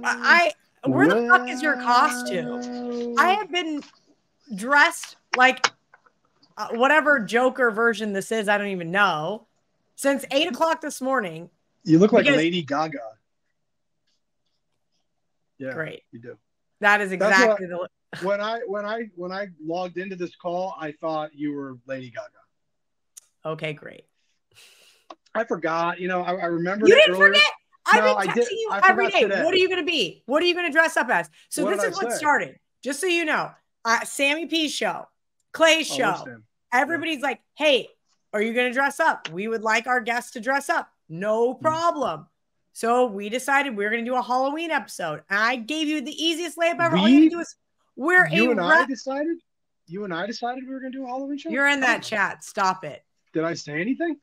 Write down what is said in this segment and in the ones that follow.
Where the fuck is your costume? I have been dressed like whatever Joker version this is, I don't even know, since 8 o'clock this morning. You look like Lady Gaga. Yeah, great. You do. That is exactly the look. When I logged into this call, I thought you were Lady Gaga. Okay, great. I forgot. You know, I remember. You didn't forget. I've been texting you every day. What are you going to be? What are you going to dress up as? So this is what started. Just so you know, Sammy P's show, Clay's show. Everybody's like, hey, are you going to dress up? We would like our guests to dress up. No problem. So we decided we were going to do a Halloween episode. I gave you the easiest layup ever. All you have to do is wear a You and I decided we were going to do a Halloween show? You're in that chat. Stop it. Did I say anything?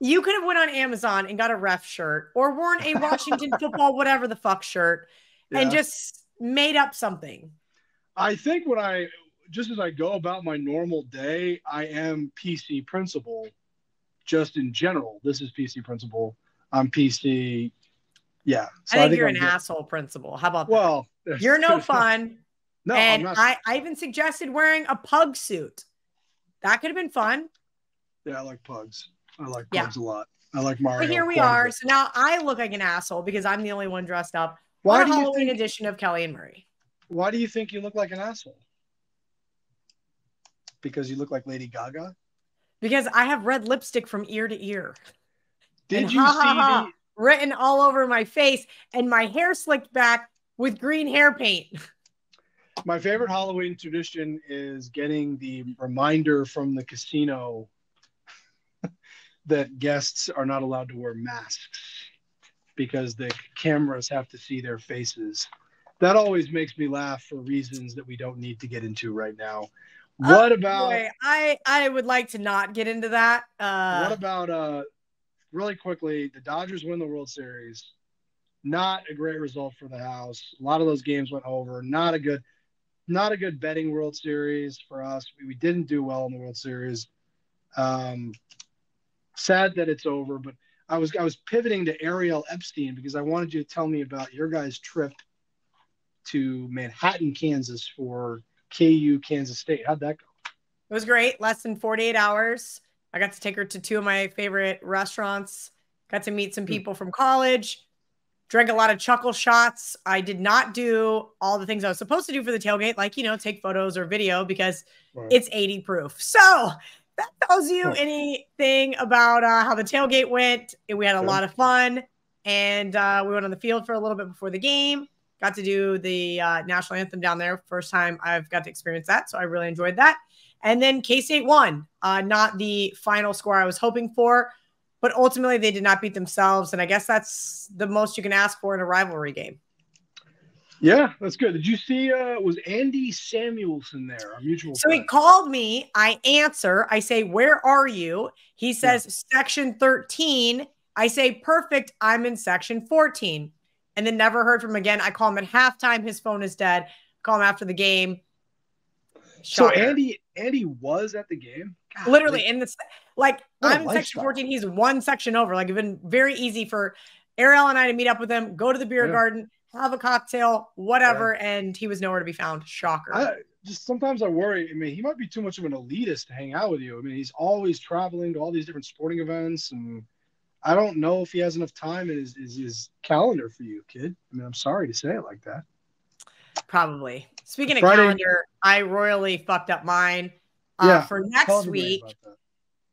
You could have went on Amazon and got a ref shirt or worn a Washington football whatever the fuck shirt and just made up something. I think when I – just as I go about my normal day, I am PC principal just in general. This is PC principal. I'm PC – yeah. So I think you're an asshole principal. How about that? Well, you're no fun. No, and I'm not. I even suggested wearing a pug suit. That could have been fun. Yeah, I like pugs. I like pugs a lot. I like Mario. But here we are. So now I look like an asshole because I'm the only one dressed up on a Halloween edition of Kelly and Murray. Why do you think you look like an asshole? Because you look like Lady Gaga? Because I have red lipstick from ear to ear. Did you see the... written all over my face and my hair slicked back with green hair paint. My favorite Halloween tradition is getting the reminder from the casino that guests are not allowed to wear masks because the cameras have to see their faces. That always makes me laugh for reasons that we don't need to get into right now. What about... Boy, I would like to not get into that. What about, really quickly, the Dodgers win the World Series. Not a great result for the house. A lot of those games went over. Not a good betting World Series for us. We didn't do well in the World Series. Sad that it's over, but I was pivoting to Ariel Epstein because I wanted you to tell me about your guys' trip to Manhattan, Kansas for KU Kansas State. How'd that go? It was great. Less than 48 hours. I got to take her to two of my favorite restaurants. Got to meet some people from college. Drank a lot of chuckle shots. I did not do all the things I was supposed to do for the tailgate, like, you know, take photos or video because it's 80 proof. So that tells you anything about how the tailgate went. We had a lot of fun, and we went on the field for a little bit before the game. Got to do the national anthem down there. First time I've got to experience that, so I really enjoyed that. And then K-State won. Not the final score I was hoping for, but ultimately they did not beat themselves, and I guess that's the most you can ask for in a rivalry game. Yeah, that's good. Did you see, was Andy Samuelson there, our mutual friend? So he called me. I answer. I say, where are you? He says, section 13. I say, perfect. I'm in section 14. And then never heard from him again. I call him at halftime. His phone is dead. Call him after the game. Shocker. So Andy was at the game? God, literally. Like, in the, like, I'm in section 14. He's one section over. Like, it's been very easy for Ariel and I to meet up with him, go to the beer garden, have a cocktail, whatever, and he was nowhere to be found. Shocker. Sometimes I worry. I mean, he might be too much of an elitist to hang out with you. I mean, he's always traveling to all these different sporting events, and I don't know if he has enough time in his calendar for you, kid. I mean, I'm sorry to say it like that. Probably. Speaking of calendar, I royally fucked up mine for next week.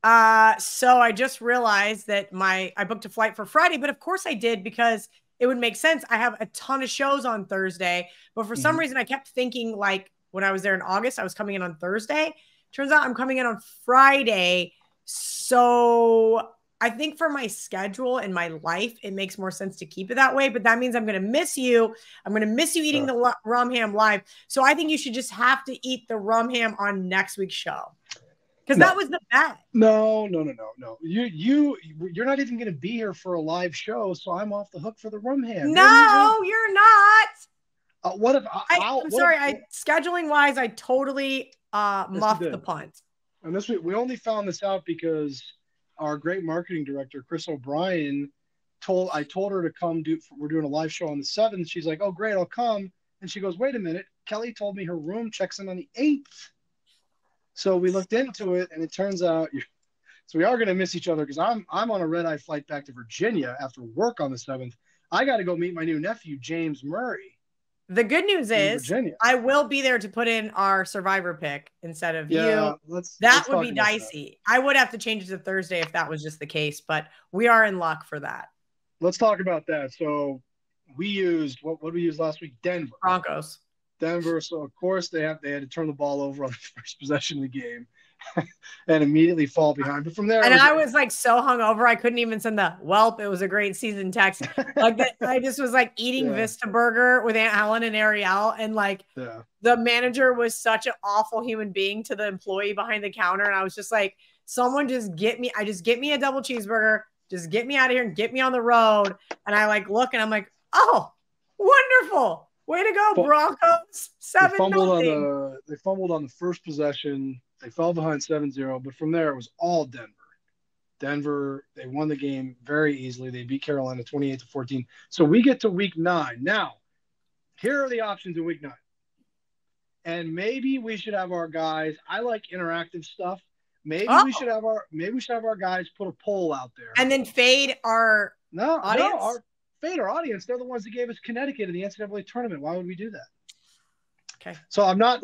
So I just realized that I booked a flight for Friday, but of course I did because it would make sense. I have a ton of shows on Thursday, but for some reason I kept thinking, like, when I was there in August, I was coming in on Thursday. Turns out I'm coming in on Friday. So I think for my schedule and my life, it makes more sense to keep it that way. But that means I'm going to miss you. I'm going to miss you eating the rum ham live. So I think you should just have to eat the rum ham on next week's show. Because that was the bet. No. You're not even going to be here for a live show, so I'm off the hook for the rum ham. No, you're not. What if I'm sorry. Scheduling wise, I totally muffed the punt. And this week we only found this out because our great marketing director Chris O'Brien I told her to come do, we're doing a live show on the 7th. She's like, oh, great, I'll come. And she goes, wait a minute. Kelly told me her room checks in on the 8th. So we looked into it, and it turns out, so we are going to miss each other because I'm on a red-eye flight back to Virginia after work on the 7th. I got to go meet my new nephew, James Murray. The good news is Virginia. I will be there to put in our survivor pick instead of you. That would be dicey. I would have to change it to Thursday if that was just the case, but we are in luck for that. Let's talk about that. So we used, what did we use last week? Denver. Broncos. Denver. So of course they had to turn the ball over on the first possession of the game and immediately fall behind. But from there, and I was like so hungover, I couldn't even send the "Welp, it was a great season" text. Like that, I just was like eating Vista Burger with Aunt Helen and Ariel, and like the manager was such an awful human being to the employee behind the counter, and I was just like, "Someone just get me! Get me a double cheeseburger, just get me out of here and get me on the road." And I like look, and I'm like, "Oh, wonderful! Way to go, Broncos! 7-0." They fumbled on the first possession. They fell behind 7-0, but from there, it was all Denver. Denver, they won the game very easily. They beat Carolina 28-14. So we get to week 9. Now, here are the options in week 9. And maybe we should have our guys – I like interactive stuff. Maybe we should have our guys put a poll out there. And then fade our audience? Fade our audience. They're the ones that gave us Connecticut in the NCAA tournament. Why would we do that? Okay. So I'm not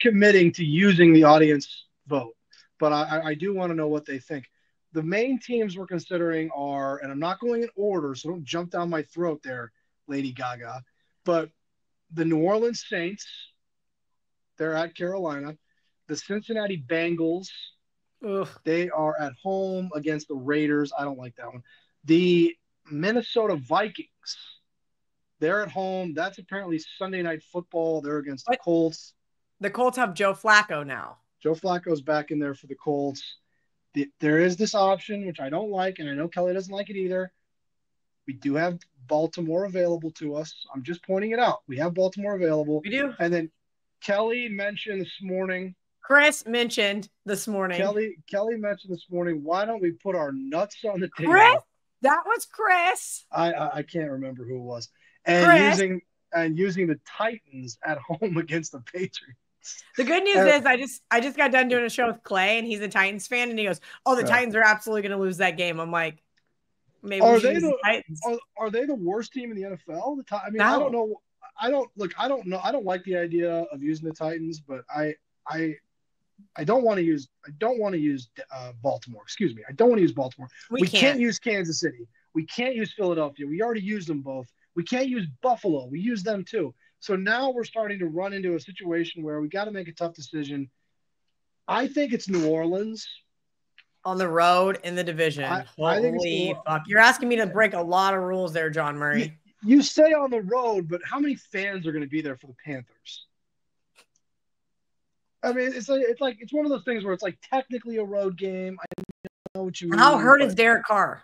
committing to using the audience vote, but I do want to know what they think. The main teams we're considering are, and I'm not going in order, so don't jump down my throat there, Lady Gaga, but the New Orleans Saints, they're at Carolina. The Cincinnati Bengals, they are at home against the Raiders. I don't like that one. The Minnesota Vikings. They're at home. That's apparently Sunday Night Football. They're against the Colts. The Colts have Joe Flacco now. Joe Flacco's back in there for the Colts. There is this option, which I don't like, and I know Kelly doesn't like it either. We do have Baltimore available to us. I'm just pointing it out. We have Baltimore available. We do. And then Chris mentioned this morning. Kelly mentioned this morning, why don't we put our nuts on the table? Chris? That was Chris. I can't remember who it was. And using the Titans at home against the Patriots. The good news is I just got done doing a show with Clay, and he's a Titans fan, and he goes, "Oh, the Titans are absolutely going to lose that game." I'm like, maybe the Titans. Are they the worst team in the NFL? I mean, no. I don't know. I don't know. I don't like the idea of using the Titans, but I don't want to use. I don't want to use Baltimore. Excuse me. I don't want to use Baltimore. We can't use Kansas City. We can't use Philadelphia. We already used them both. We can't use Buffalo. We use them too. So now we're starting to run into a situation where we got to make a tough decision. I think it's New Orleans. On the road in the division. Holy fuck. You're asking me to break a lot of rules there, John Murray. You say on the road, but how many fans are going to be there for the Panthers? I mean, it's one of those things where it's like technically a road game. I don't know what you mean. How hurt is Derek Carr?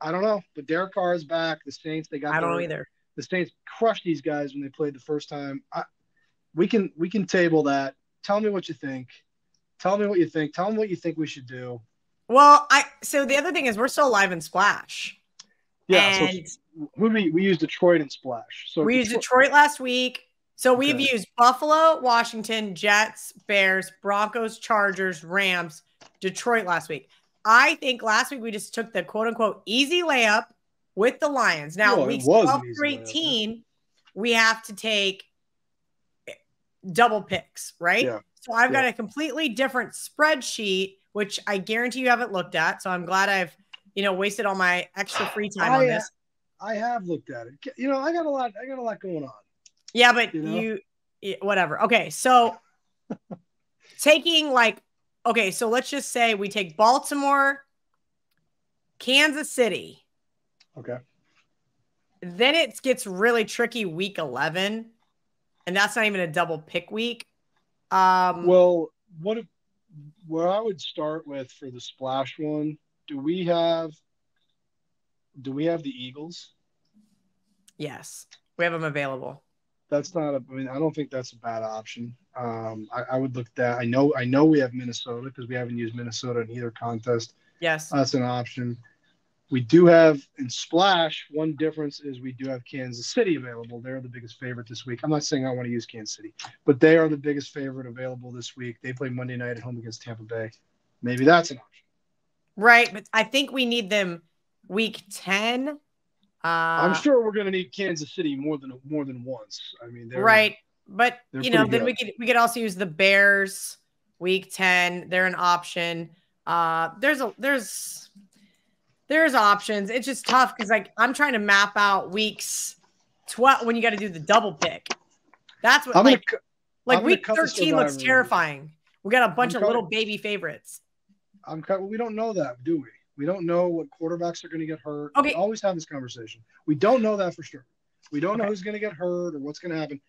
I don't know, but Derek Carr is back. The Saints, I don't know either. The Saints crushed these guys when they played the first time. We can table that. Tell me what you think. Tell me what you think. Tell them what you think we should do. Well, so the other thing is we're still live in Splash. Yeah, and so we used Detroit in Splash. So we used Detroit last week. So we've used Buffalo, Washington, Jets, Bears, Broncos, Chargers, Rams, Detroit last week. I think last week we just took the quote-unquote easy layup with the Lions. Now, weeks 12 through 18, we have to take double picks, right? Yeah. So I've got a completely different spreadsheet, which I guarantee you haven't looked at. So I'm glad I've, wasted all my extra free time on this. I have looked at it. I got a lot going on. Yeah, but whatever. Okay, so so let's just say we take Baltimore, Kansas City. Okay. Then it gets really tricky week 11, and that's not even a double pick week. Where I would start with for the Splash one, do we have the Eagles? Yes, we have them available. That's not I don't think that's a bad option. I would look at that. I know we have Minnesota because we haven't used Minnesota in either contest. Yes. That's an option. We do have in Splash, one difference is we do have Kansas City available. They're the biggest favorite this week. I'm not saying I want to use Kansas City, but they are the biggest favorite available this week. They play Monday night at home against Tampa Bay. Maybe that's an option. Right, but I think we need them week 10. I'm sure we're going to need Kansas City more than once. I mean, they're right, but you know, then we could also use the Bears week 10. They're an option. There's options. It's just tough because, like, I'm trying to map out weeks 12 when you got to do the double pick. That's what like week 13 looks terrifying. We got a bunch of little baby favorites. We don't know that, do we? We don't know what quarterbacks are going to get hurt. Okay. We always have this conversation. We don't know that for sure. We don't know who's going to get hurt or what's going to happen.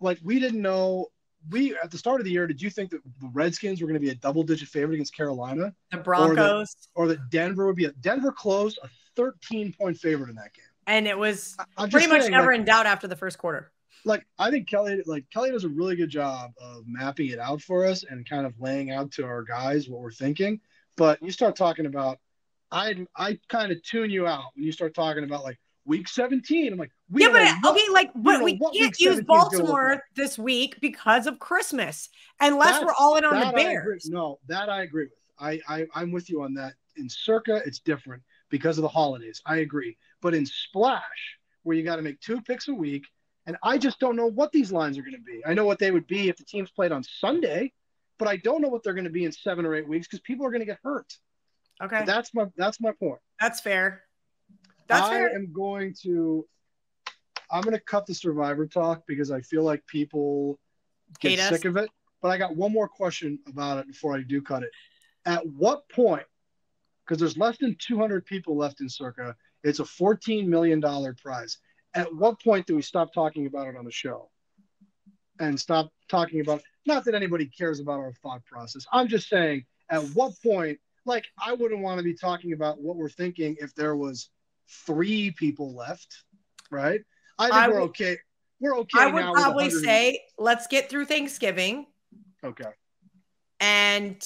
Like, we didn't know. We at the start of the year, did you think that the Redskins were going to be a double-digit favorite against Carolina? The Broncos. Or that Denver would be Denver closed a 13-point favorite in that game. And it was pretty much never in doubt after the first quarter. Like, I think Kelly does a really good job of mapping it out for us and kind of laying out to our guys what we're thinking. But you start talking about, I kind of tune you out when you start talking about, like, week 17. I'm like, we can't use Baltimore this week because of Christmas unless we're all in on the Bears. No, that I agree with. I'm with you on that. In Circa, it's different because of the holidays. I agree. But in Splash, where you got to make 2 picks a week, and I just don't know what these lines are going to be. I know what they would be if the teams played on Sunday. But I don't know what they're going to be in 7 or 8 weeks because people are going to get hurt. Okay, but that's my point. That's fair. That's fair. I'm going to cut the Survivor talk because I feel like people get sick of it. But I got one more question about it before I do cut it. At what point? Because there's less than 200 people left in Circa. It's a $14 million prize. At what point do we stop talking about it on the show? And stop talking about, not that anybody cares about our thought process. I'm just saying, at what point, like, I wouldn't want to be talking about what we're thinking if there was 3 people left, right? I think we're okay. We're okay. I would now probably say, let's get through Thanksgiving. Okay. And,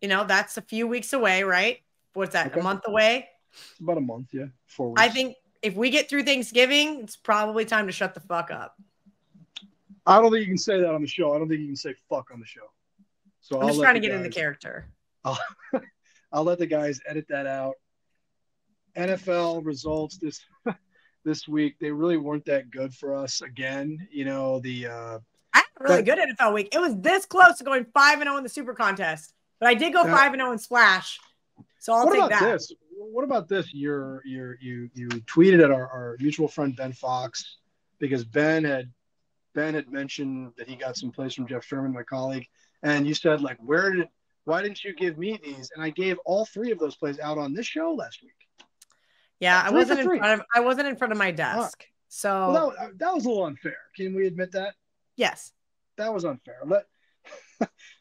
you know, that's a few weeks away, right? What's that, a month away? It's about a month, yeah. 4 weeks. I think if we get through Thanksgiving, it's probably time to shut the fuck up. I don't think you can say that on the show. I don't think you can say fuck on the show. So I'm just trying to get into character. I'll let the guys edit that out. NFL results this week, they really weren't that good for us. Again, you know, I had a really good NFL week. It was this close to going 5-0 in the Super Contest, but I did go 5-0 in Splash. So I'll take that. What about this? You tweeted at our mutual friend Ben Fox because Ben had mentioned that he got some plays from Jeff Sherman, my colleague, and you said, like, why didn't you give me these? And I gave all 3 of those plays out on this show last week. Yeah, I wasn't in front of my desk. Huh. So that was a little unfair. Can we admit that? Yes. That was unfair. But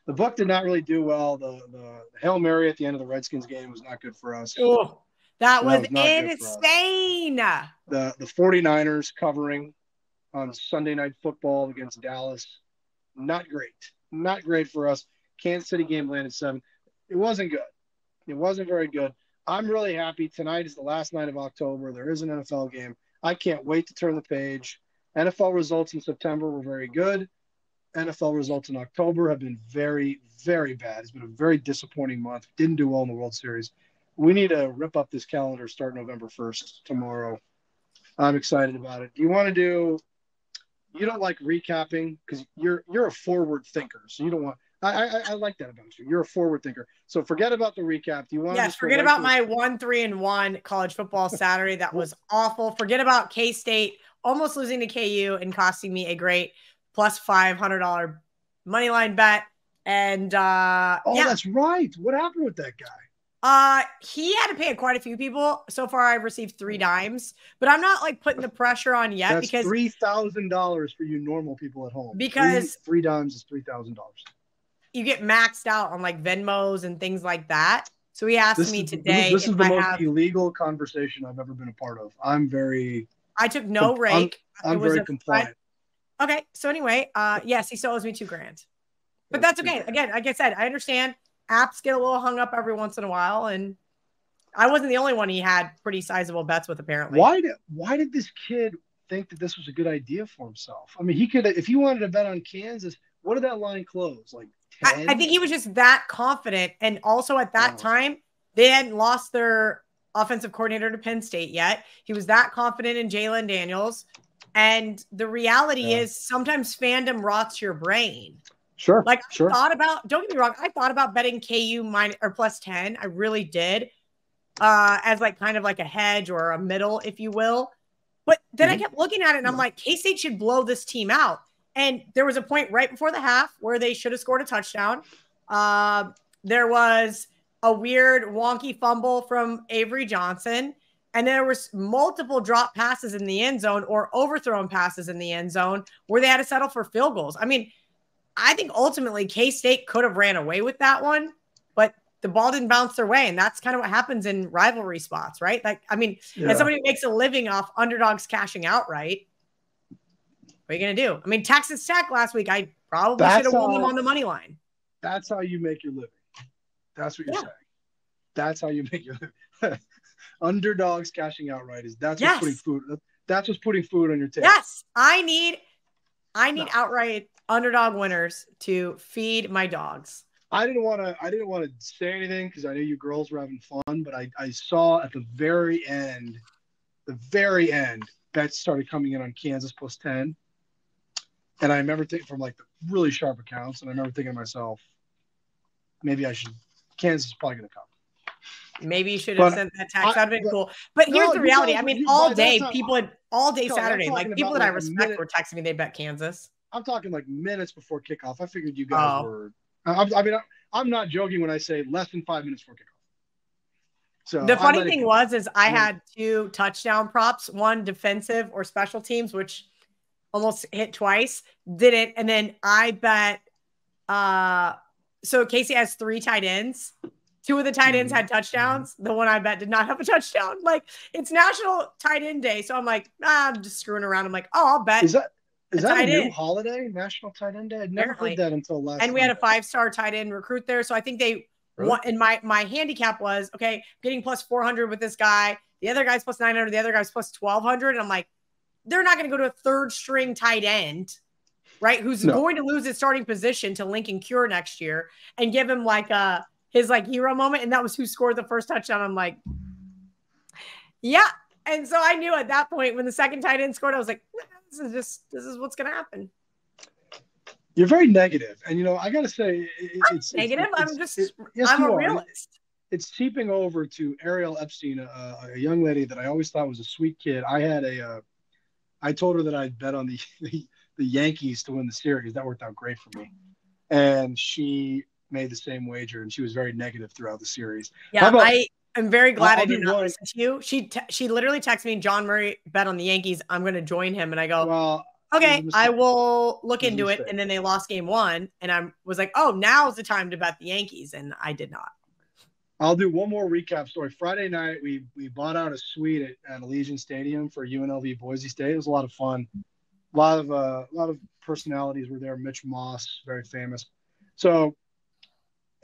the Buck did not really do well. The Hail Mary at the end of the Redskins game was not good for us. Ooh, that was insane. The 49ers covering on Sunday Night Football against Dallas. Not great. Not great for us. Kansas City game landed 7. It wasn't good. It wasn't very good. I'm really happy. Tonight is the last night of October. There is an NFL game. I can't wait to turn the page. NFL results in September were very good. NFL results in October have been very, very bad. It's been a very disappointing month. Didn't do well in the World Series. We need to rip up this calendar, start November 1st, tomorrow. I'm excited about it. Do you want to do... You don't like recapping because you're a forward thinker. So you don't want – I like that about you. You're a forward thinker. So forget about the recap. Do you want to – Yes, forget about my 1-3-1 college football Saturday. That was awful. Forget about K-State almost losing to KU and costing me a great plus $500 money line bet. And that's right. What happened with that guy? He had to pay quite a few people. So far, I've received 3 dimes, but I'm not like putting the pressure on yet. That's because $3,000 for you normal people at home. Because three dimes is $3,000. You get maxed out on like Venmos and things like that. So he asked me today. This is the most illegal conversation I've ever been a part of. I took no rake. I'm very compliant. Okay. So anyway, yes, he still owes me $2,000, but that's okay. Again, like I said, I understand. Apps get a little hung up every once in a while, and I wasn't the only one he had pretty sizable bets with, apparently. Why did this kid think that this was a good idea for himself? I mean, he could, if he wanted to bet on Kansas, what did that line close? Like 10? I think he was just that confident. And also at that time, they hadn't lost their offensive coordinator to Penn State yet. He was that confident in Jalen Daniels. And the reality is sometimes fandom rots your brain. Sure. Like I thought about, don't get me wrong, I thought about betting KU +10. I really did. As like kind of like a hedge or a middle, if you will. But then I kept looking at it and I'm like, K-State should blow this team out. And there was a point right before the half where they should have scored a touchdown. There was a weird wonky fumble from Avery Johnson. And there was multiple drop passes in the end zone or overthrown passes in the end zone where they had to settle for field goals. I mean, I think ultimately K-State could have ran away with that one, but the ball didn't bounce their way. And that's kind of what happens in rivalry spots, right? Like, I mean, as somebody who makes a living off underdogs cashing out, right? What are you going to do? I mean, Texas Tech last week, I probably should have won them on the money line. That's how you make your living. That's what you're saying. That's how you make your living. Underdogs cashing out, right? That's what's putting food. That's what's putting food on your table. Yes, I need outright underdog winners to feed my dogs. I didn't want to say anything because I knew you girls were having fun, but I saw at the very end, bets started coming in on Kansas +10, and I remember thinking from like the really sharp accounts, and I remember thinking to myself, maybe I should. Kansas is probably going to cover. Maybe you should have sent that text. That'd been cool. But here's the reality. I mean, all day Saturday, like people that I respect were texting me they bet Kansas. I'm talking like minutes before kickoff. I figured you guys were. I'm not joking when I say less than 5 minutes before kickoff. So the funny thing was I had two touchdown props, one defensive or special teams, which almost hit twice, didn't, and then I bet. So Casey has three tight ends. Two of the tight ends had touchdowns. The one I bet did not have a touchdown. Like, it's National Tight End Day. So I'm like, I'm just screwing around. I'm like, I'll bet. Is that a new holiday, National Tight End Day? I'd never heard that until last night. And we had a five-star tight end recruit there. So I think they want, and my handicap was, okay, getting +400 with this guy. The other guy's +900. The other guy's +1200. And I'm like, they're not going to go to a third-string tight end, right, who's going to lose his starting position to Lincoln Cure next year and give him like a – his like hero moment. And that was who scored the first touchdown. I'm like, yeah. And so I knew at that point when the second tight end scored, I was like, this is what's going to happen. You're very negative. And, you know, I got to say, it's negative. I'm a realist. It's seeping over to Ariel Epstein, a young lady that I always thought was a sweet kid. I had I told her that I'd bet on the Yankees to win the series. That worked out great for me. And she made the same wager, and she was very negative throughout the series. Yeah, I am very glad I did not listen to you. She literally texted me, John Murray bet on the Yankees. I'm going to join him, and I go, well, okay, I will look into it. And then they lost Game 1, and I was like, oh, now's the time to bet the Yankees, and I did not. I'll do one more recap story. Friday night, we bought out a suite at Allegiant Stadium for UNLV Boise State. It was a lot of fun. A lot of personalities were there. Mitch Moss, very famous. So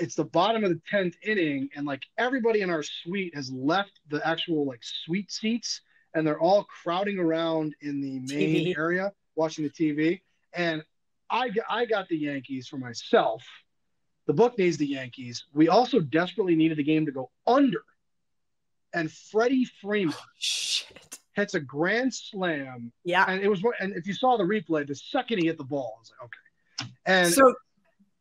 it's the bottom of the 10th inning, and like everybody in our suite has left the actual like suite seats, and they're all crowding around in the main area watching the TV. And I got the Yankees for myself. The book needs the Yankees. We also desperately needed the game to go under. And Freddie Freeman hits a grand slam. Yeah, and it was. And if you saw the replay, the second he hit the ball, I was like, okay. And so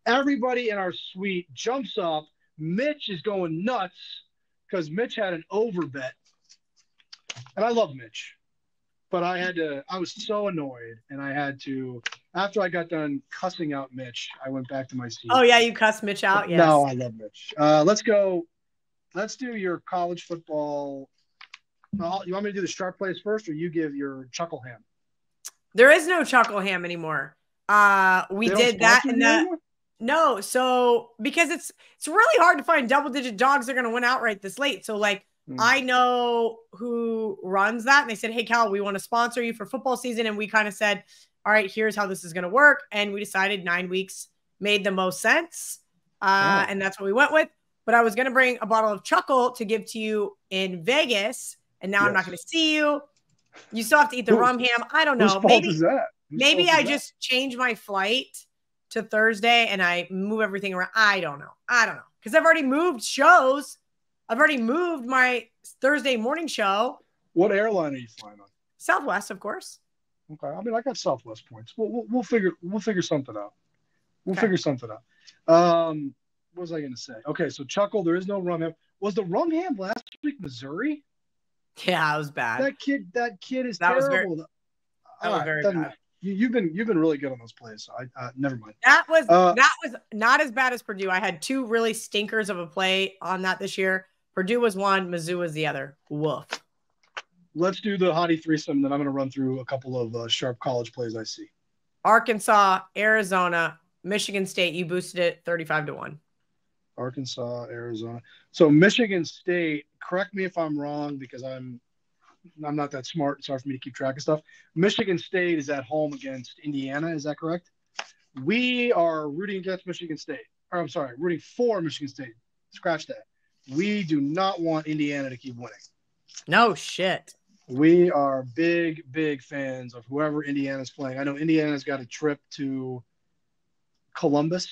everybody in our suite jumps up. Mitch is going nuts because Mitch had an overbet. And I love Mitch. But I was so annoyed. And I had to, after I got done cussing out Mitch, I went back to my seat. Oh, yeah, you cussed Mitch out? Yes. No, I love Mitch. Let's do your college football. You want me to do the sharp plays first, or you give your chuckle ham? There is no chuckle ham anymore. We did that in the... No, so because it's really hard to find double-digit dogs that are going to win outright this late. So, like, I know who runs that. And they said, hey, Cal, we want to sponsor you for football season. And we kind of said, all right, here's how this is going to work. And we decided 9 weeks made the most sense. And that's what we went with. but I was going to bring a bottle of Chuckle to give to you in Vegas, and now I'm not going to see you. You still have to eat the rum ham. I don't know. Maybe, maybe I just change my flight to Thursday and I move everything around. I don't know. I don't know. Because I've already moved shows. I've already moved my Thursday morning show. What airline are you flying on? Southwest, of course. Okay. I mean, I got Southwest points. We'll figure something out. We'll figure something out. What was I going to say? Okay, so Chuckle, there is no rum ham. Was the rum ham last week Missouri? Yeah, it was bad. That kid is terrible. That was very bad. You've been really good on those plays. So never mind. That was not as bad as Purdue. I had two really stinkers of a play on that this year. Purdue was one, Mizzou was the other. Woof. Let's do the hottie threesome. Then I'm going to run through a couple of sharp college plays I see. Arkansas, Arizona, Michigan State. You boosted it 35-1. Arkansas, Arizona. So Michigan State, correct me if I'm wrong because I'm not that smart. It's hard for me to keep track of stuff. Michigan State is at home against Indiana. Is that correct? We are rooting against Michigan State. Or I'm sorry, rooting for Michigan State. Scratch that. We do not want Indiana to keep winning. No shit. We are big, big fans of whoever Indiana's playing. I know Indiana's got a trip to Columbus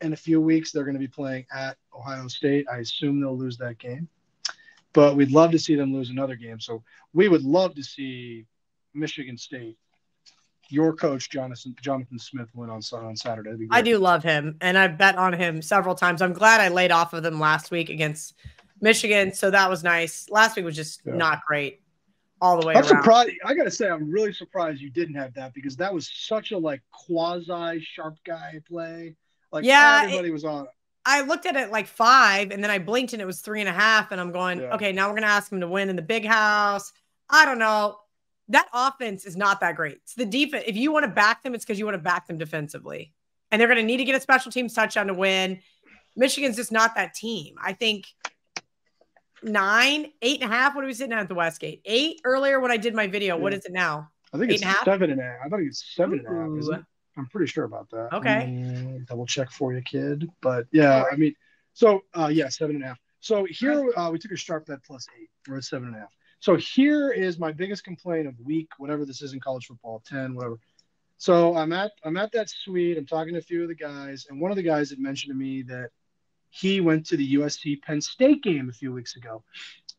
in a few weeks. They're going to be playing at Ohio State. I assume they'll lose that game. But we'd love to see them lose another game. So we would love to see Michigan State, your coach, Jonathan Smith, win on Saturday. That'd be great. I do love him, and I bet on him several times. I'm glad I laid off of them last week against Michigan, so that was nice. Last week was just not great all the way around. Surprised. I got to say, I'm really surprised you didn't have that because that was such a, like, quasi-sharp guy play. Like, everybody was on it. I looked at it like 5, and then I blinked, and it was 3.5. And I'm going, okay, now we're going to ask him to win in the big house. I don't know. That offense is not that great. It's the defense. If you want to back them, it's because you want to back them defensively. And they're going to need to get a special teams touchdown to win. Michigan's just not that team. I think 8.5. What are we sitting at the Westgate? 8 earlier when I did my video. Yeah. What is it now? I think it's 7.5. I think it's 7.5, isn't it? I'm pretty sure about that. Okay. Double check for you, kid. But, yeah, I mean, so, 7.5. So here we took a sharp bet +8. We're at 7.5. So here is my biggest complaint of week, whatever this is in college football, 10, whatever. So I'm at that suite. I'm talking to a few of the guys. And one of the guys had mentioned to me that he went to the USC-Penn State game a few weeks ago.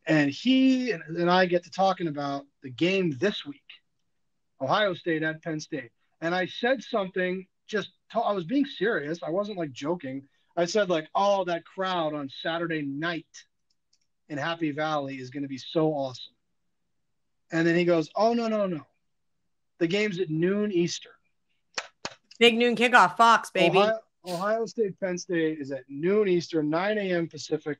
And he and I get to talking about the game this week, Ohio State at Penn State. And I said something, I was being serious. I wasn't, like, joking. I said, like, oh, that crowd on Saturday night in Happy Valley is going to be so awesome. And then he goes, oh, no. The game's at noon Eastern. Big noon kickoff, Fox, baby. Ohio State, Penn State is at noon Eastern, 9 a.m. Pacific.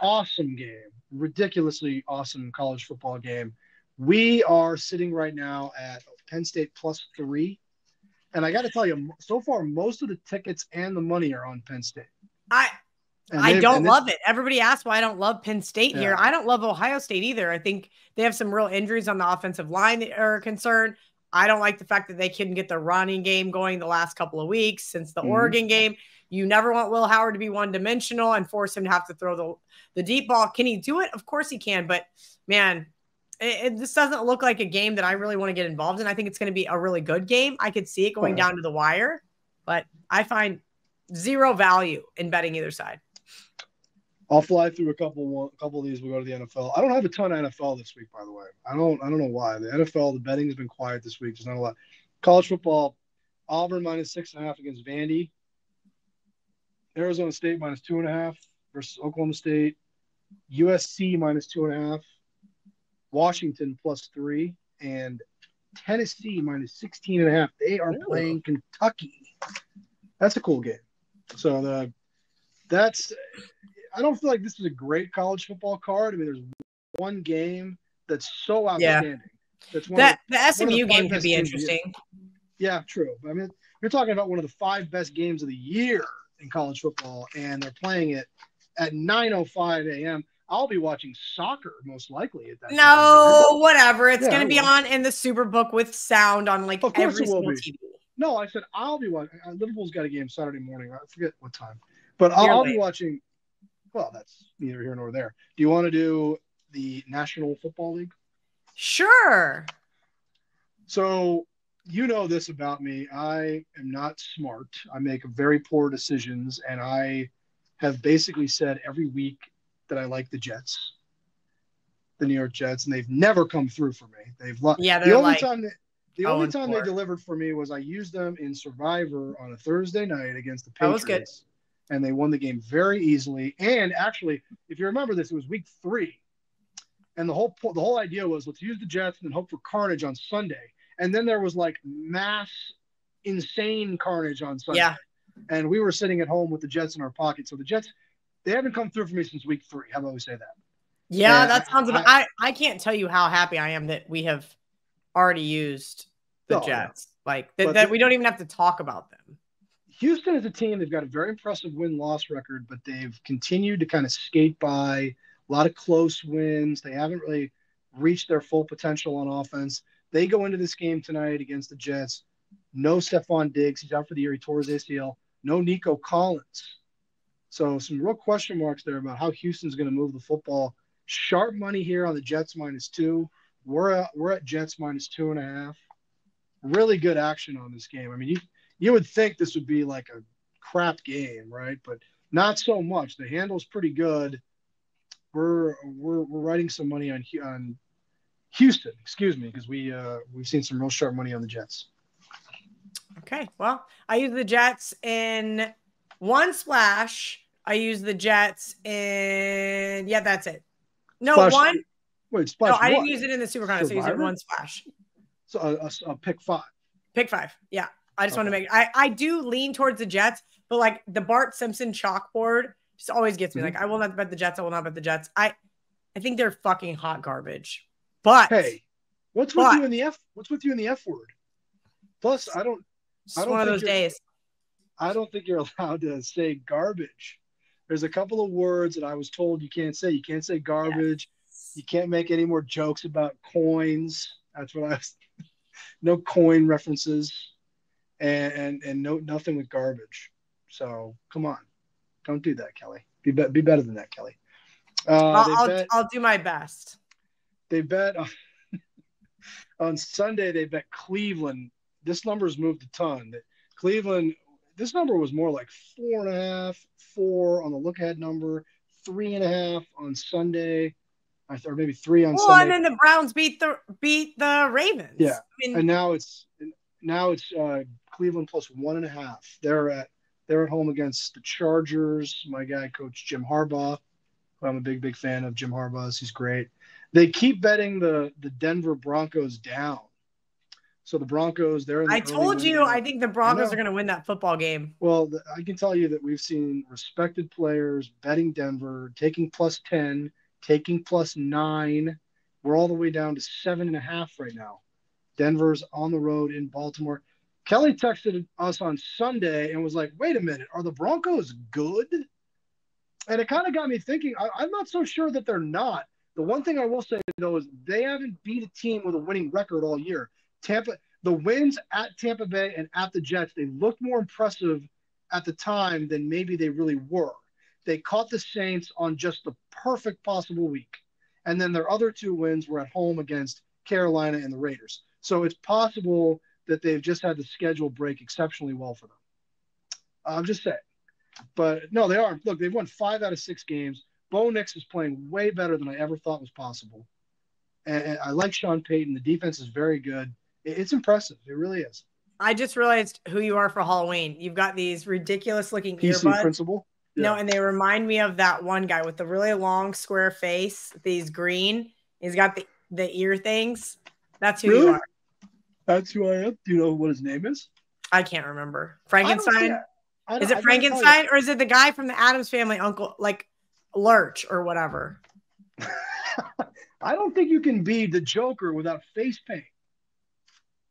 Awesome game. Ridiculously awesome college football game. We are sitting right now at Penn State +3. And I got to tell you, so far, most of the tickets and the money are on Penn State. I don't love it. Everybody asks why I don't love Penn State here. I don't love Ohio State either. I think they have some real injuries on the offensive line that are a concern. I don't like the fact that they couldn't get the running game going the last couple of weeks since the Oregon game. You never want Will Howard to be one-dimensional and force him to have to throw the deep ball. Can he do it? Of course he can. But, man, this doesn't look like a game that I really want to get involved in. I think it's going to be a really good game. I could see it going down to the wire, but I find zero value in betting either side. I'll fly through a couple of these. We'll go to the NFL. I don't have a ton of NFL this week, by the way. I don't know why. The NFL, the betting has been quiet this week. There's not a lot. College football, Auburn -6.5 against Vandy. Arizona State -2.5 versus Oklahoma State. USC -2.5. Washington +3 and Tennessee -16.5. They are playing Kentucky. That's a cool game. So I don't feel like this is a great college football card. I mean, there's one game that's so outstanding. Yeah. The SMU game could be interesting. Yeah, true. I mean, you're talking about one of the 5 best games of the year in college football, and they're playing it at 9:05 a.m. I'll be watching soccer most likely at that time. No, whatever. It's going to be on in the Superbook with sound on like every single TV. No, I said I'll be watching. Liverpool's got a game Saturday morning. I forget what time. But I'll be watching well, that's neither here nor there. Do you want to do the National Football League? Sure. So, you know this about me. I am not smart. I make very poor decisions, and I have basically said every week that I like the Jets, the New York Jets, and they've never come through for me. They've the only time they delivered for me was I used them in Survivor on a Thursday night against the Patriots. That was good. And they won the game very easily. And actually, if you remember this, it was week 3. And the whole idea was, let's use the Jets and hope for carnage on Sunday. And then there was like mass insane carnage on Sunday. Yeah. And we were sitting at home with the Jets in our pocket. So the Jets, they haven't come through for me since week 3. How about we say that? Yeah, and that sounds about I can't tell you how happy I am that we have already used the Jets. No. Like that we don't even have to talk about them. Houston is a team. They've got a very impressive win-loss record, but they've continued to kind of skate by. A lot of close wins. They haven't really reached their full potential on offense. They go into this game tonight against the Jets. No Stephon Diggs. He's out for the year. He tore his ACL. No Nico Collins. So some real question marks there about how Houston's going to move the football. Sharp money here on the Jets -2. We're at Jets -2.5. Really good action on this game. I mean, you would think this would be like a crap game, right? But not so much. The handle's pretty good. We're writing some money on Houston, excuse me, because we've seen some real sharp money on the Jets. Okay, well, I use the Jets in one splash. I use the Jets in that's it. No splash, one. Wait, splash. No, I didn't use it in the Super Contest. I used it in one splash. So a pick 5. Pick 5. Yeah, I just want to make. I do lean towards the Jets, but like the Bart Simpson chalkboard. Just always gets me. Like, I will not bet the Jets. I will not bet the Jets. I think they're fucking hot garbage. But hey, what's with you in the F? What's with you in the F word? Plus, I don't one of those days. I don't think you're allowed to say garbage. There's a couple of words that I was told you can't say. You can't say garbage. Yes. You can't make any more jokes about coins. That's what I was. No coin references, and nothing with garbage. So come on. Don't do that, Kelly. Be better than that, Kelly. I'll do my best. They bet on Sunday. They bet Cleveland. This number's moved a ton. Cleveland. This number was more like 4.5, 4 on the look ahead number, 3.5 on Sunday, or maybe 3 on Sunday. Well, and then the Browns beat the Ravens. Yeah, I mean, and now it's Cleveland plus 1.5. They're at home against the Chargers. My guy, Coach Jim Harbaugh, who I'm a big fan of. Jim Harbaugh's. He's great. They keep betting the Denver Broncos down. So the Broncos, they're in the I told you, window. I think the Broncos are going to win that football game. Well, I can tell you that we've seen respected players betting Denver, taking plus 10, taking plus 9. We're all the way down to 7.5 right now. Denver's on the road in Baltimore. Kelly texted us on Sunday and was like, wait a minute, are the Broncos good? And it kind of got me thinking, I'm not so sure that they're not. The one thing I will say, though, is they haven't beat a team with a winning record all year. The wins at Tampa Bay and at the Jets, they looked more impressive at the time than maybe they really were. They caught the Saints on just the perfect possible week. And then their other 2 wins were at home against Carolina and the Raiders. So it's possible that they've just had the schedule break exceptionally well for them. I'm just saying. But, no, they are. Look, they've won 5 out of 6 games. Bo Nix is playing way better than I ever thought was possible. And I like Sean Payton. The defense is very good. It's impressive. It really is. I just realized who you are for Halloween. You've got these ridiculous-looking earbuds. PC principal? Yeah. No, and they remind me of that one guy with the really long, square face. These green. He's got the ear things. That's who you are. That's who I am. Do you know what his name is? I can't remember. Frankenstein? Is it Frankenstein or is it the guy from the Addams Family, Uncle, like Lurch or whatever? I don't think you can be the Joker without face paint.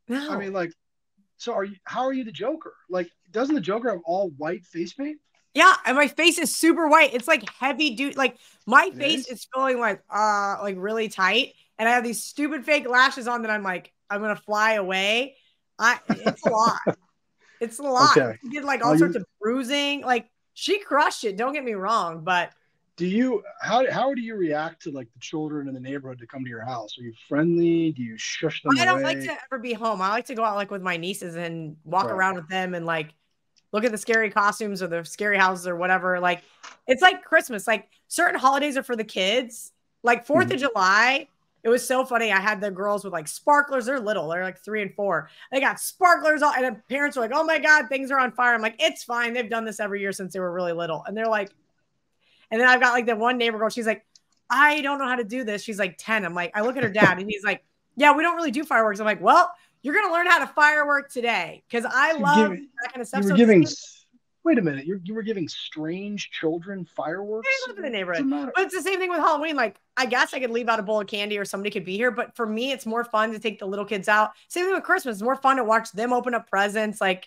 No. I mean, like, so how are you the Joker? Like, doesn't the Joker have all white face paint? Yeah, and my face is super white. It's like heavy dude. Like my face is feeling like really tight. And I have these stupid fake lashes on that I'm like, I'm going to fly away. It's a lot. It's a lot. Okay. She did like all sorts of bruising. Like she crushed it. Don't get me wrong, but Do you how do you react to like the children in the neighborhood to come to your house? Are you friendly? Do you shush them? I don't like to ever be home. I like to go out like with my nieces and walk around with them and like look at the scary costumes or the scary houses or whatever. Like it's like Christmas. Like certain holidays are for the kids. Like 4th of July, it was so funny. I had the girls with like sparklers. They're little. They're like 3 and 4. They got sparklers all, and the parents were like, "Oh my God, things are on fire." I'm like, "It's fine. They've done this every year since they were really little." And they're like. And then I've got like the one neighbor girl. She's like, I don't know how to do this. She's like 10. I'm like, I look at her dad and he's like, yeah, we don't really do fireworks. I'm like, well, you're going to learn how to firework today. Cause I love that kind of stuff. Wait a minute. You were giving strange children fireworks. I live in the neighborhood. But it's the same thing with Halloween. Like, I guess I could leave out a bowl of candy or somebody could be here. But for me, it's more fun to take the little kids out. Same thing with Christmas. It's more fun to watch them open up presents. Like,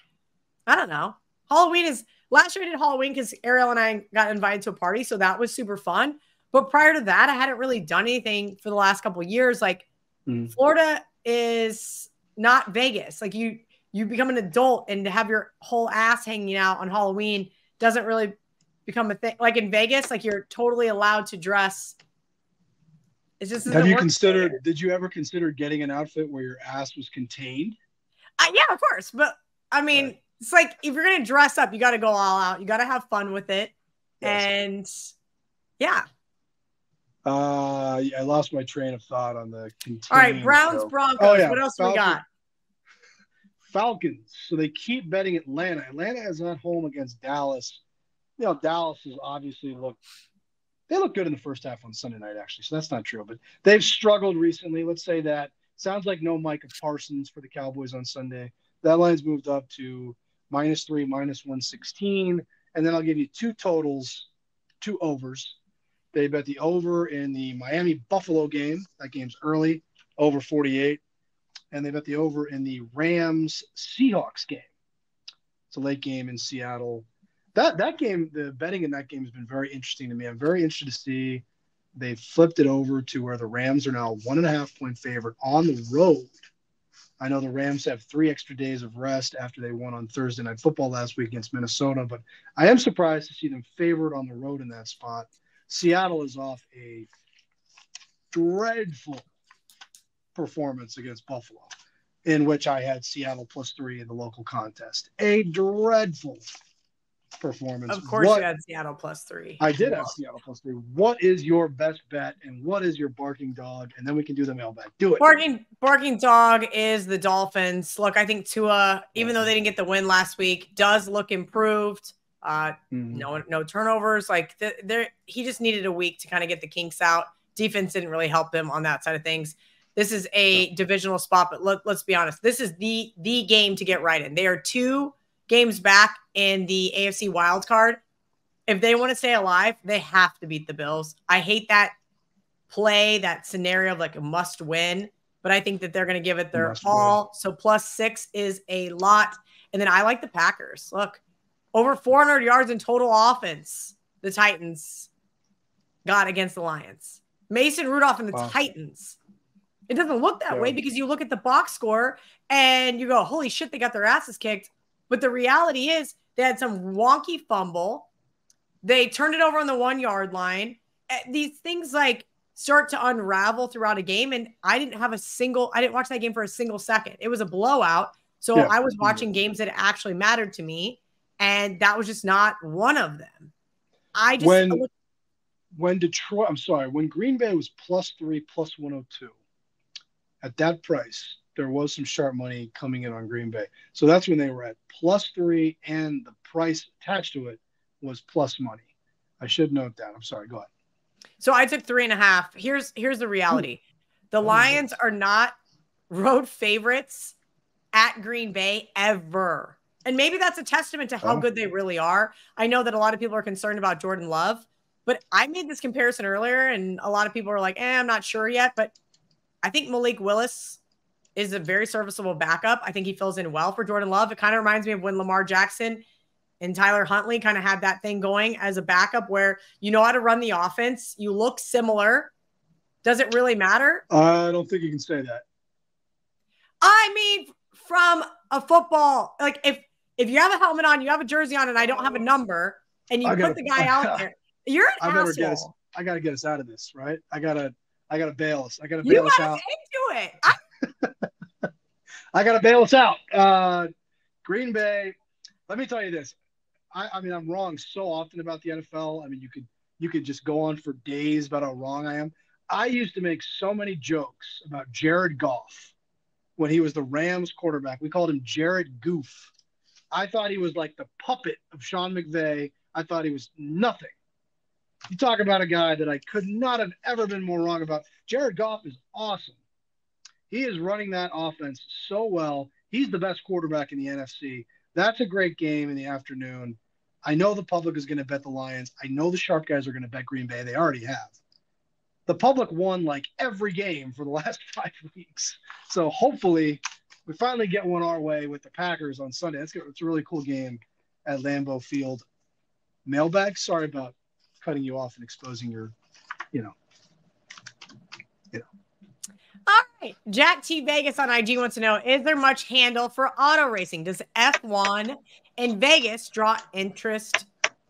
I don't know. Halloween is, last year I did Halloween because Ariel and I got invited to a party. So that was super fun. But prior to that, I hadn't really done anything for the last couple of years. Like Florida is not Vegas. Like you become an adult and to have your whole ass hanging out on Halloween doesn't really become a thing. Like in Vegas, like you're totally allowed to dress. It's just, have you considered, did you ever consider getting an outfit where your ass was contained? Yeah, of course. But I mean, it's like, if you're going to dress up, you got to go all out. You got to have fun with it. Yes. And yeah. I lost my train of thought on the. All right. Browns, so. Broncos. Oh, yeah. What else we got? Falcons. So they keep betting Atlanta. Atlanta is at home against Dallas. You know, Dallas is obviously they look good in the first half on Sunday night, actually. So that's not true, but they've struggled recently. Let's say that. Sounds like no Micah Parsons for the Cowboys on Sunday. That line's moved up to -3, -116. And then I'll give you two totals, two overs. They bet the over in the Miami-Buffalo game. That game's early, over 48. And they bet the over in the Rams-Seahawks game. It's a late game in Seattle. That game, the betting in that game has been very interesting to me. I'm very interested to see. They flipped it over to where the Rams are now 1.5-point favorite on the road. I know the Rams have 3 extra days of rest after they won on Thursday Night Football last week against Minnesota, but I am surprised to see them favored on the road in that spot. Seattle is off a dreadful performance against Buffalo, in which I had Seattle +3 in the local contest. A dreadful performance. Of course you had Seattle +3. I did have Seattle +3. What is your best bet and what is your barking dog? And then we can do the mailbag. Do it. Barking dog is the Dolphins. Look, I think Tua, even though they didn't get the win last week, does look improved. No turnovers. Like he just needed a week to kind of get the kinks out. Defense didn't really help him on that side of things. This is a divisional spot, but let's be honest. This is the game to get right in. They are 2 games back in the AFC wild card. If they want to stay alive, they have to beat the Bills. I hate that play, that scenario of like a must win, but I think that they're going to give it their all. So +6 is a lot. And then I like the Packers. Look, over 400 yards in total offense, the Titans got against the Lions. Mason Rudolph and the Titans. It doesn't look that way because you look at the box score and you go, holy shit, they got their asses kicked. But the reality is they had some wonky fumble. They turned it over on the 1-yard line. These things like start to unravel throughout a game. And I didn't watch that game for a single second. It was a blowout. So I was watching games that actually mattered to me. And that was just not one of them. When Green Bay was +3, +102 at that price, there was some sharp money coming in on Green Bay. So that's when they were at +3 and the price attached to it was plus money. I should note that. I'm sorry. Go ahead. So I took 3.5. Here's the reality. The Lions are not road favorites at Green Bay ever. And maybe that's a testament to how good they really are. I know that a lot of people are concerned about Jordan Love, but I made this comparison earlier and a lot of people are like, I'm not sure yet, but I think Malik Willis is a very serviceable backup. I think he fills in well for Jordan Love. It kind of reminds me of when Lamar Jackson and Tyler Huntley kind of had that thing going as a backup where you know how to run the offense. You look similar. Does it really matter? I don't think you can say that. I mean, from a football, like if you have a helmet on, you have a jersey on, and I don't have a number, and you put the guy out there, You're an asshole. I gotta get us out of this, right? I gotta bail us. I gotta bail us out. You gotta into it. I gotta bail us out. Green Bay. Let me tell you this. I mean, I'm wrong so often about the NFL. I mean, you could just go on for days about how wrong I am. I used to make so many jokes about Jared Goff when he was the Rams quarterback. We called him Jared Goof. I thought he was like the puppet of Sean McVay. I thought he was nothing. You talk about a guy that I could not have ever been more wrong about. Jared Goff is awesome. He is running that offense so well. He's the best quarterback in the NFC. That's a great game in the afternoon. I know the public is going to bet the Lions. I know the sharp guys are going to bet Green Bay. They already have. The public won like every game for the last 5 weeks. So hopefully we finally get one our way with the Packers on Sunday. It's a really cool game at Lambeau Field. Mailbag, sorry about cutting you off and exposing your, you know. All right. Jack T. Vegas on IG wants to know, is there much handle for auto racing? Does F1 in Vegas draw interest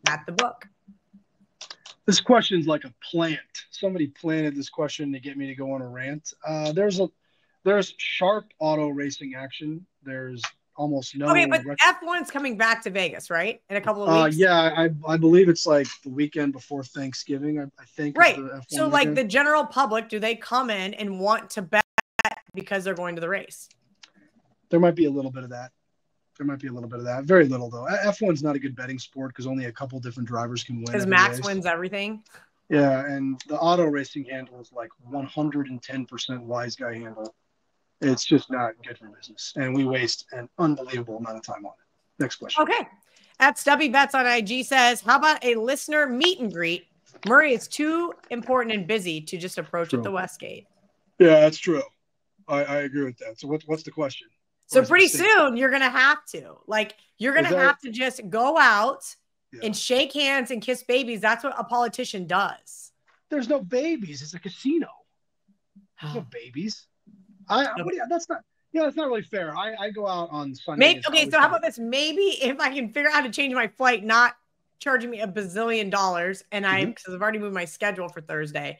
at the book? This question's like a plant. Somebody planted this question to get me to go on a rant. There's sharp auto racing action. There's almost no. Okay, but F1's coming back to Vegas, right? In a couple of weeks. Yeah, I believe it's like the weekend before Thanksgiving. I think. Right. So weekend. Like the general public, do they come in and want to bet because they're going to the race? There might be a little bit of that. Very little, though. F1's not a good betting sport because only a couple different drivers can win. Because Max wins everything. Yeah, and the auto racing handle is like 110% wise guy handle. It's just not good for business. And we waste an unbelievable amount of time on it. Next question. Okay. At Stubby Bets on IG says, how about a listener meet and greet? Murray is too important and busy to just approach at the Westgate. Yeah, that's true. I agree with that. So what's the question? So pretty soon you're going to have to, just go out and shake hands and kiss babies. That's what a politician does. There's no babies. It's a casino. There's no babies. That's not really fair. I go out on Sunday. How about this? Maybe if I can figure out how to change my flight, not charging me $1 bazillion, and because I've already moved my schedule for Thursday.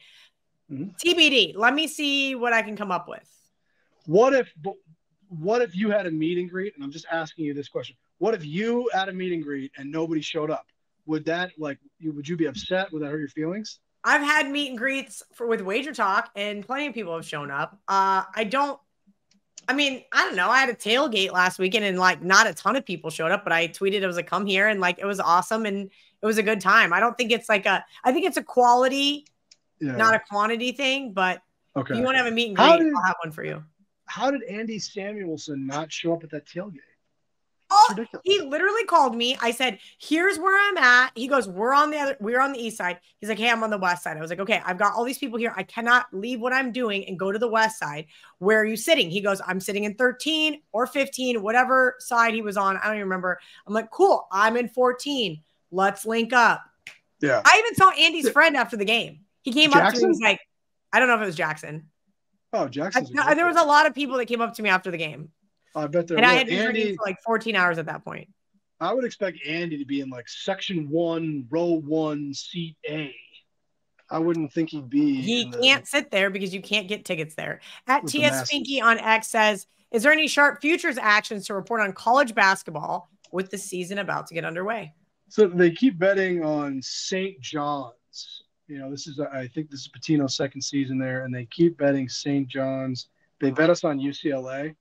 TBD. Let me see what I can come up with. What if you had a meet and greet? And I'm just asking you this question. What if you had a meet and greet and nobody showed up? Would you be upset? Would that hurt your feelings? I've had meet and greets with Wager Talk, and plenty of people have shown up. I don't know. I had a tailgate last weekend, and like not a ton of people showed up, but I tweeted it was a come here, and like it was awesome, and it was a good time. I don't think it's like I think it's a quality, not a quantity thing. But if you want to have a meet and greet, I'll have one for you. How did Andy Samuelson not show up at that tailgate? Oh, he literally called me. I said, here's where I'm at. He goes, we're on the east side. He's like, hey, I'm on the west side. I was like, okay, I've got all these people here. I cannot leave what I'm doing and go to the west side. Where are you sitting? He goes, I'm sitting in 13 or 15, whatever side he was on. I don't even remember. I'm like, cool. I'm in 14. Let's link up. Yeah. I even saw Andy's friend after the game. He came up to me and was like, I don't know if it was Jackson. Oh, Jackson's there was a lot of people that came up to me after the game. I bet there. And I had been drinking for like 14 hours at that point. I would expect Andy to be in like section 1, row 1, seat A. I wouldn't think he'd be. He can't sit there because you can't get tickets there. At TS Finky on X says, is there any sharp futures actions to report on college basketball with the season about to get underway? So they keep betting on St. John's. I think this is Patino's second season there, and they keep betting St. John's. They bet us on UCLA.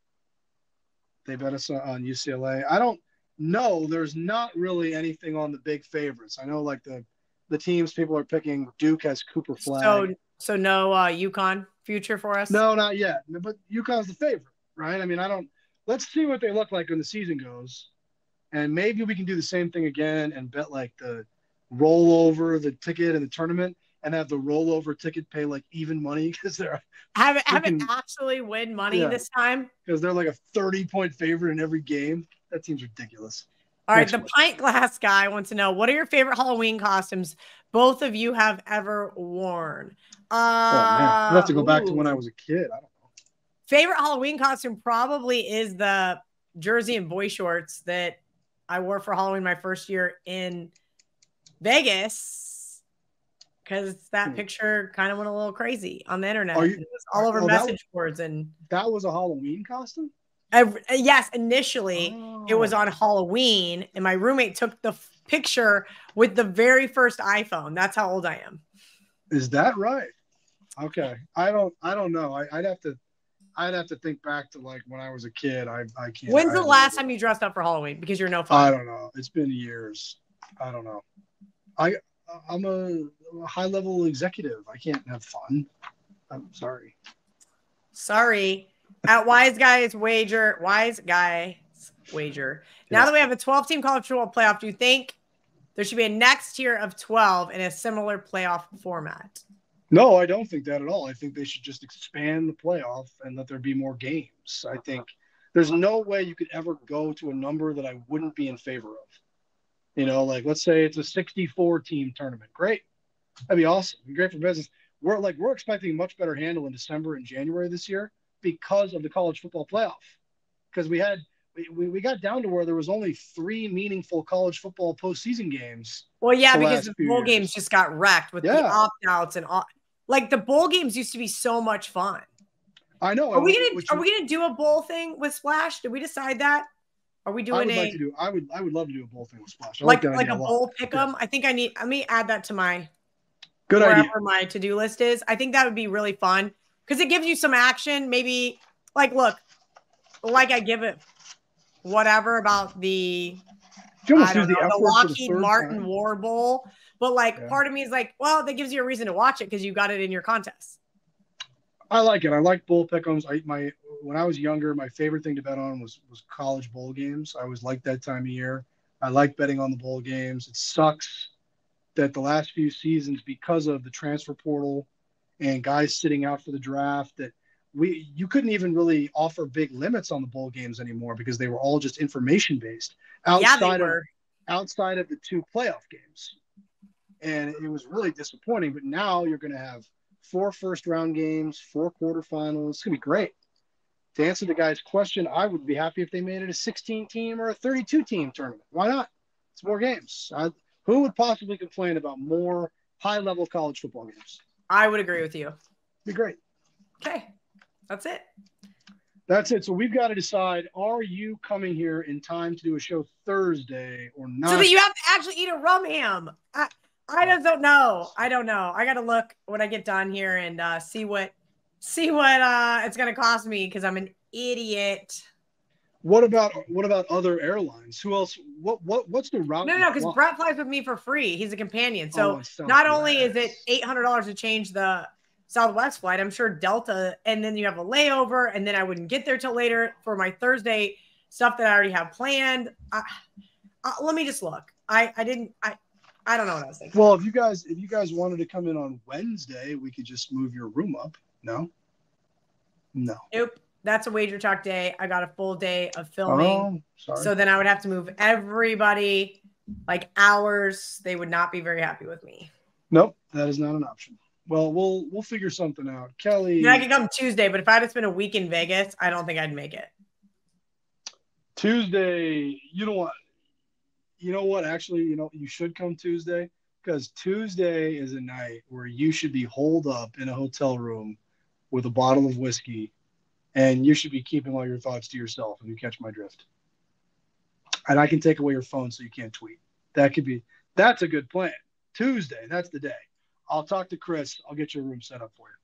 I don't know. There's not really anything on the big favorites. I know like the teams people are picking. Duke has Cooper Flag. So no UConn future for us? No, not yet. But UConn's the favorite, right? Let's see what they look like when the season goes. And maybe we can do the same thing again and bet like the rollover, the ticket and the tournament, and have the rollover ticket pay like even money because they're have it actually win money this time because they're like a 30-point favorite in every game. That seems ridiculous. All right, the pint glass guy wants to know, what are your favorite Halloween costumes both of you have ever worn? I have to go back to when I was a kid. I don't know. Favorite Halloween costume probably is the jersey and boy shorts that I wore for Halloween my first year in Vegas. because that picture kind of went a little crazy on the internet. It was all over message boards. And that was a Halloween costume? Yes, initially it was on Halloween, and my roommate took the picture with the very first iPhone. That's how old I am. Is that right? Okay, I don't know. I'd have to think back to like when I was a kid. I can't. When's the last time you dressed up for Halloween? Because you're no fun. I don't know. It's been years. I don't know. I'm a high level executive. I can't have fun. I'm sorry. Sorry. At Wise Guys Wager. Now that we have a 12-team college football playoff, do you think there should be a next tier of 12 in a similar playoff format? No, I don't think that at all. I think they should just expand the playoff and let there be more games. I think there's no way you could ever go to a number that I wouldn't be in favor of. You know, like let's say it's a 64-team tournament. Great. That'd be awesome. It'd be great for business. We're expecting a much better handle in December and January this year, because of the college football playoff, because we got down to where there was only 3 meaningful college football postseason games. Well, yeah, because the bowl games just got wrecked with the opt-outs and all. Like the bowl games used to be so much fun. I know. Are we gonna do a bowl thing with Splash? Did we decide that? Are we doing I would love to do a bowl thing with Splash. Like a bowl pick'em. I think I mean add that to my my to-do list is. I think that would be really fun. Because it gives you some action, maybe like look, like I give it whatever about the Lockheed Martin War Bowl, but like part of me is like, well, that gives you a reason to watch it because you got it in your contest. I like it. I like bowl pick'ems. When I was younger, my favorite thing to bet on was college bowl games. I always liked that time of year. I like betting on the bowl games. It sucks that the last few seasons, because of the transfer portal and guys sitting out for the draft, that you couldn't even really offer big limits on the bowl games anymore because they were all just information based outside of the 2 playoff games. And it was really disappointing, but now you're going to have 4 first round games, 4 quarterfinals. It's going to be great. To answer the guy's question, I would be happy if they made it a 16-team or a 32-team tournament. Why not? It's more games. Who would possibly complain about more high level college football games? I would agree with you. Be great. Okay. That's it. That's it. So we've got to decide, are you coming here in time to do a show Thursday or not? So that you have to actually eat a rum ham. I just don't know. I don't know. I got to look when I get done here and see what it's going to cost me because I'm an idiot. What about other airlines? Who else? What's the route? No, because Brett flies with me for free. He's a companion. So not only is it $800 to change the Southwest flight, I'm sure Delta, and then you have a layover, and then I wouldn't get there till later for my Thursday stuff that I already have planned. Let me just look. I don't know what I was thinking. Well, if you guys wanted to come in on Wednesday, we could just move your room up. No. Nope. That's a Wager Talk day. I got a full day of filming. So then I would have to move everybody like hours. They would not be very happy with me. Nope. That is not an option. Well, we'll figure something out. Kelly. Yeah, I could come Tuesday, but if I had to spend a week in Vegas, I don't think I'd make it. Tuesday, you know what? Actually, you should come Tuesday because Tuesday is a night where you should be holed up in a hotel room with a bottle of whiskey. And you should be keeping all your thoughts to yourself if you catch my drift. And I can take away your phone so you can't tweet. That's a good plan. Tuesday, that's the day. I'll talk to Chris. I'll get your room set up for you.